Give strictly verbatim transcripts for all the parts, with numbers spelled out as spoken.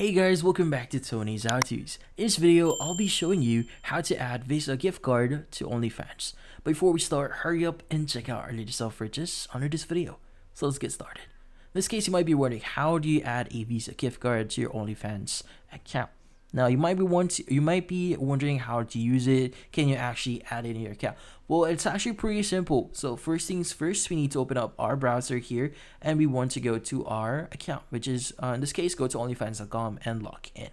Hey guys, welcome back to Tony's How To's. In this video, I'll be showing you how to add Visa gift card to OnlyFans. Before we start, hurry up and check out our latest self-riches under this video. So let's get started. In this case, you might be wondering, how do you add a Visa gift card to your OnlyFans account? Now, you might be want you might be wondering how to use it. Can you actually add it in your account? Well, it's actually pretty simple. So first things first, we need to open up our browser here, and we want to go to our account, which is, uh, in this case, go to OnlyFans dot com and log in.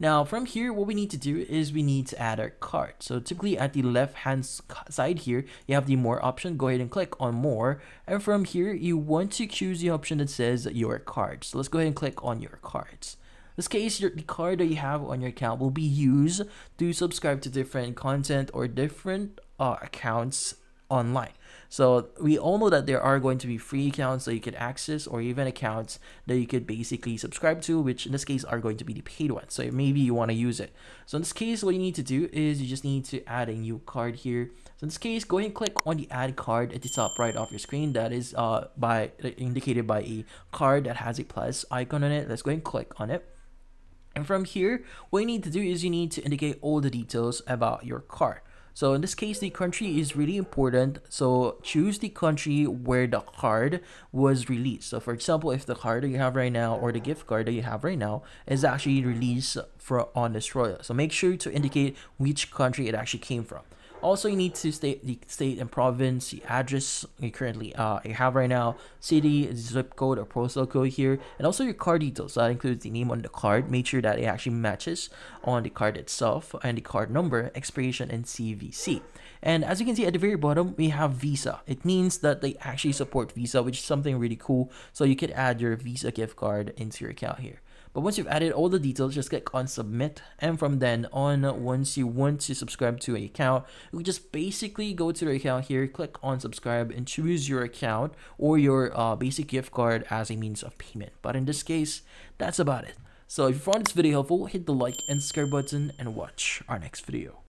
Now, from here, what we need to do is we need to add our card. So typically at the left-hand side here, you have the More option. Go ahead and click on More. And from here, you want to choose the option that says Your Cards. So let's go ahead and click on Your Cards. In this case, your, the card that you have on your account will be used to subscribe to different content or different Uh, accounts online. So we all know that there are going to be free accounts that you could access, or even accounts that you could basically subscribe to, which in this case are going to be the paid ones. So maybe you want to use it. So in this case, what you need to do is you just need to add a new card here. So in this case, go ahead and click on the add card at the top right of your screen. That is uh by indicated by a card that has a plus icon on it. Let's go ahead and click on it. And from here, what you need to do is you need to indicate all the details about your card. So in this case, the country is really important. So choose the country where the card was released. So for example, if the card that you have right now, or the gift card that you have right now, is actually released for on Australia, so make sure to indicate which country it actually came from. Also, you need to state the state and province, the address you currently uh, you have right now, city, zip code, or postal code here, and also your card details. So that includes the name on the card. Make sure that it actually matches on the card itself, and the card number, expiration, and C V C. And as you can see at the very bottom, we have Visa. It means that they actually support Visa, which is something really cool. So you could add your Visa gift card into your account here. But once you've added all the details, just click on submit. And from then on, once you want to subscribe to an account, you can just basically go to the account here, click on subscribe, and choose your account or your uh, basic gift card as a means of payment. But in this case, that's about it. So if you found this video helpful, hit the like and subscribe button and watch our next video.